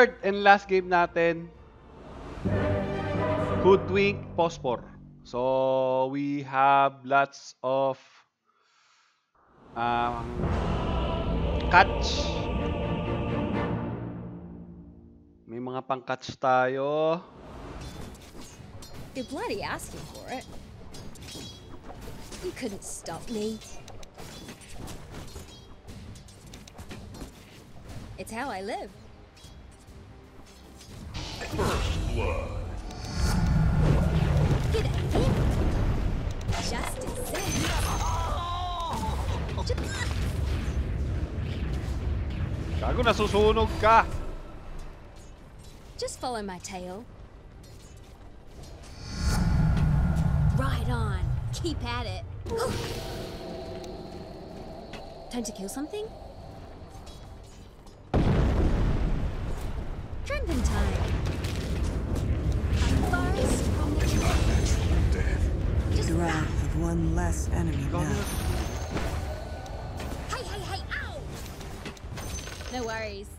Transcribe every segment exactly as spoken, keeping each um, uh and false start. Third and last game natin, Hoodwink Phosphor. So we have lots of um, catch. May mga pang-catch tayo. You're bloody asking for it. You couldn't stop me. It's how I live. First blood. Get it. Justice. Gago, nasusunog ka. Just follow my tail. Right on. Keep at it. Time to kill something? Dragon time. Drag of one less enemy now. Hey, hey, hey, ow! No worries.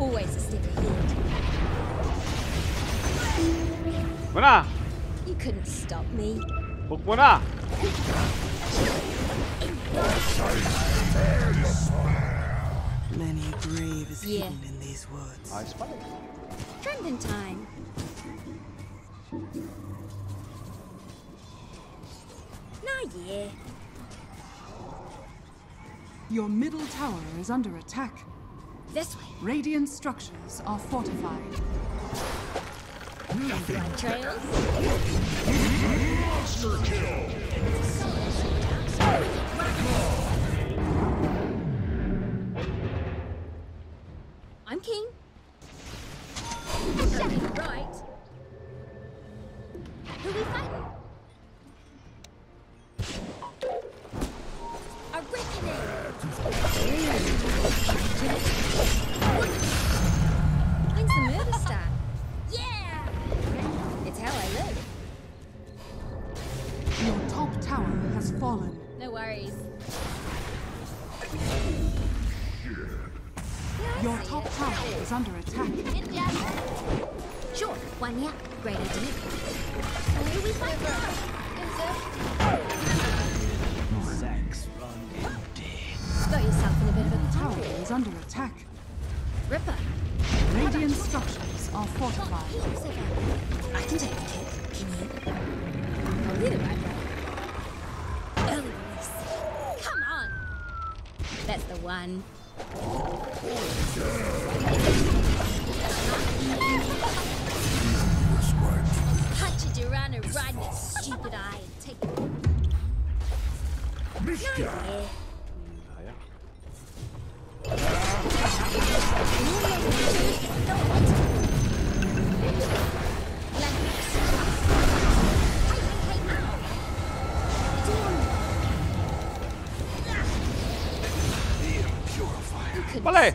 Always a stick ahead. Muna! You couldn't stop me. Hook muna! Many grave is yeah. hidden in these woods. I spy. Trending time. Nah, yeah. Your middle tower is under attack. This way. Radiant structures are fortified. Nothing. My trails. Monster kill. I'm king. Shut it right. Who we fighting? A reckoning! When's the murder start? Yeah! It's how I live. Your top tower has fallen. No worries. Yeah. Your top tower is under attack. Sure, one yeah. Great idea. Where we find her? Sacks run empty. Got yourself in a bit of a tower is under attack. Ripper. Radiant structures are fortified. I can take a kick. Can you? I'll be the right way. Early release. Come on. That's the one. Touch it around and ride your stupid eye and take it. Mister.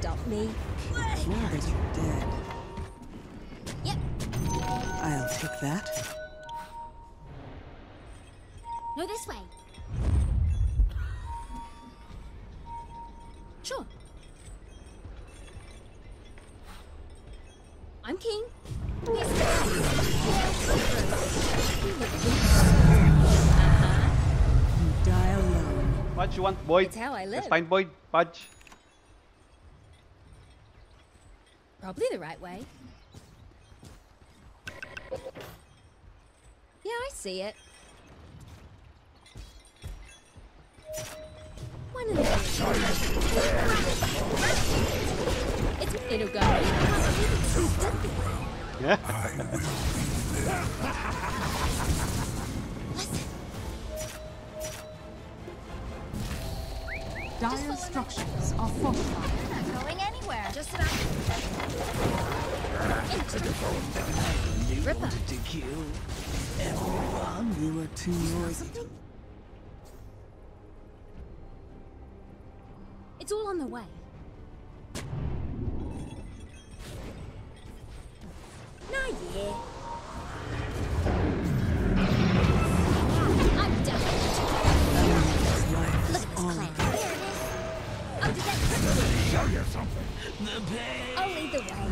Stop me. Where is your dead? Yep. I'll take that. No, this way. Sure. I'm king. Yes. Uh-huh. You die alone. What you want, Boyd? It's how I live. Let's find Boyd. Fudge. Probably the right way. Yeah, I see it. One of the It's it'll go. I will be there. Listen. Dire structures are fortified. I'm not going anywhere. Just about into the phone. You Ripper. Wanted to kill everyone. You were too noisy. It's all on the way. Nah, yeah. I'm done. Look at this clan. Under that. show you something. The pain. I'll lead the way.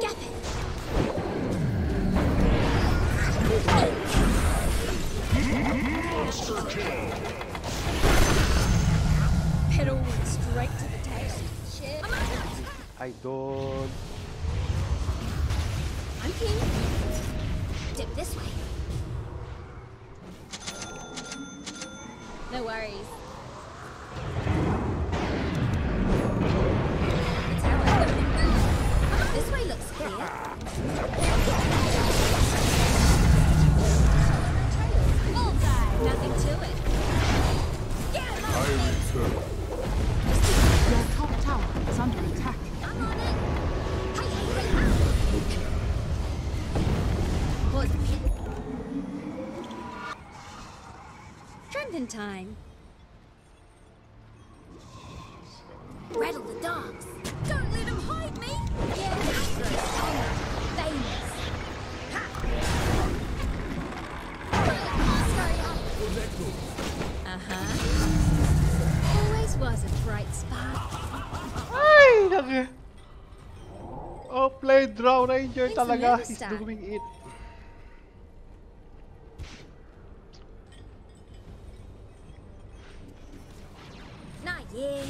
Nothing. Monster kill. Pedal went straight to the tail. Shit. I don't. I'm king. Dip this way. No worries. The tower. This way looks clear. Bullseye. Nothing to it. Get him up. Your top tower is under attack. I'm on it. Hey, hey, hey, hey. Strengthen time. Rattle the dogs. Don't let them hide me. Yeah, that's right. Oh, famous. Ha. Uh-huh. Always was a bright spot. Ay, naku. Oh, play Drow Ranger talaga. He's doing it. Not yet. Yeah.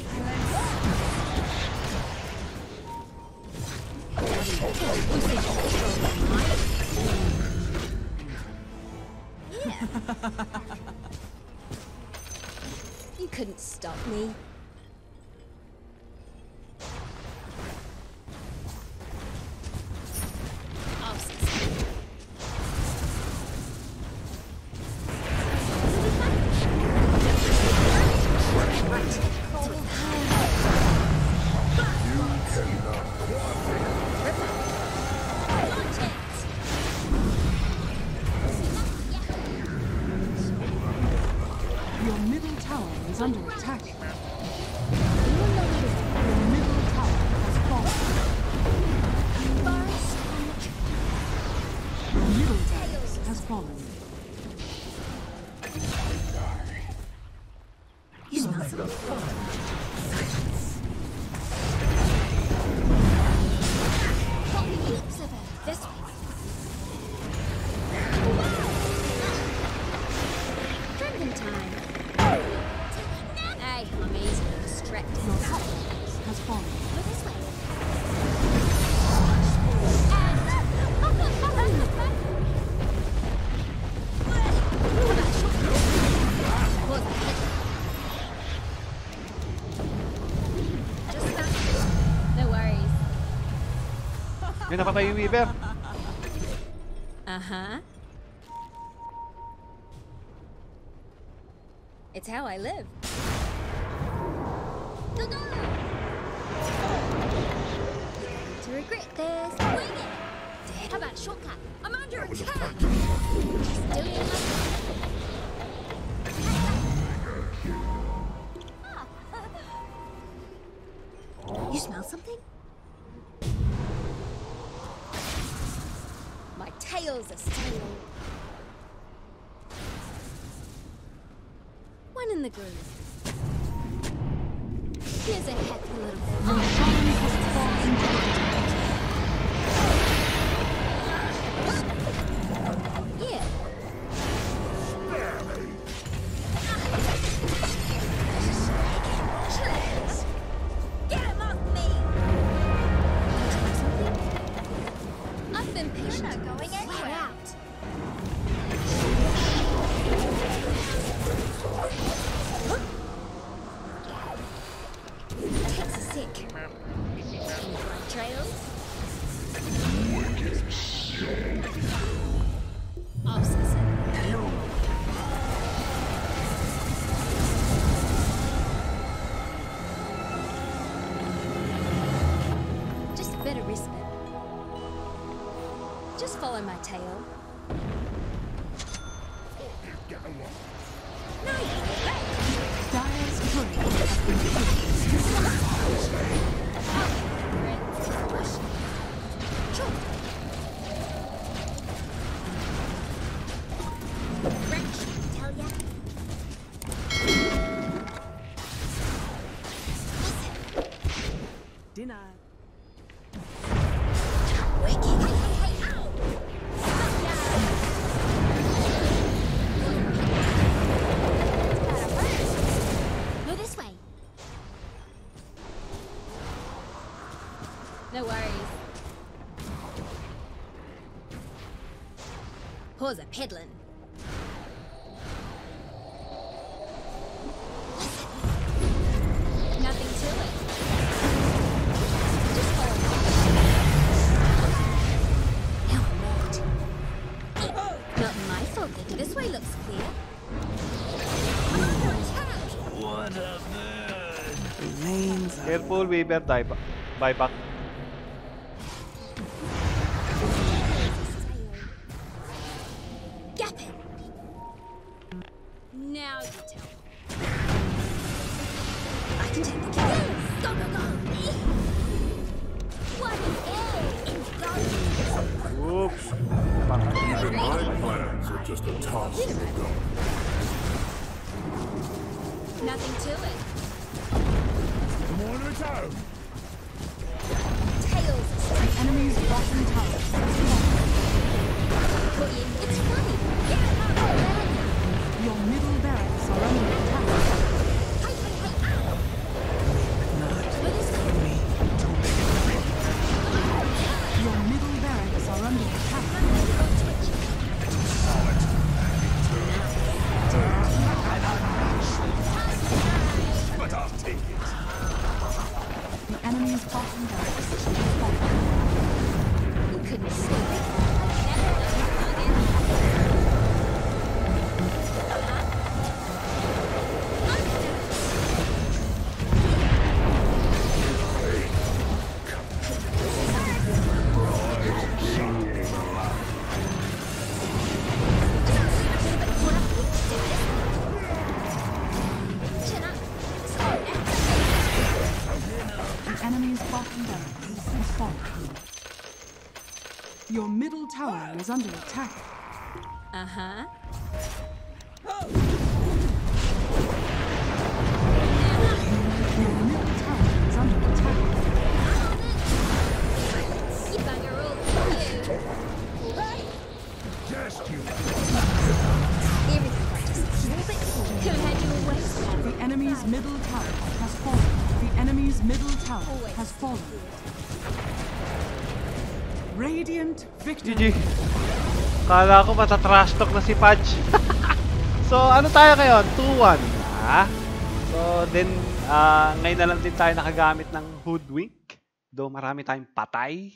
You couldn't stop me. I'll succeed. Under attack. Your middle tower has fallen. Your middle tower has fallen. You must have fallen. Got leaps of it. This way. Wow! Dragon time. Your top has fallen. Go this way. Just stop. No worries. May nakatay yung Weaver. Uh-huh. It's how I live. To regret this, wing it. How about shortcut? I'm under attack. Still in love. You smell something? My tails are standing. One in the groove. Here's a heck of a little bit. Your army has fallen down. Yeah. Get him off me! I've been patient. We're not going anywhere. Just follow my tail. Nice. No worries. Paws are peddling. Careful, we better die back. Bye back. Now you tell me. I can take the kill. Go, go, go. What an egg in the garden. Whoops. Even my plans are just a toss in the garden. Nothing to it. Tails. The enemy's bottom tower. It's funny. Your middle barracks are under attack. Hey, hey, hey, ow! Not for me. Your middle barracks are under attack. But I'll take it. The enemy's bottom barracks is falling. You couldn't see it. Your middle tower is under attack. Uh-huh. Your middle tower is under attack. You bugger all of you. Just you. Everything just a little bit cool. Could have had you waste. The enemy's middle tower has fallen. The enemy's middle tower Always. has fallen. Radiant victory. G G. Kala ko matatrash talk na si Patch. So ano tayo ngayon? two one na. So then uh, ngayon na lang din tayo nakagamit ng Hoodwink. Though marami tayong patay.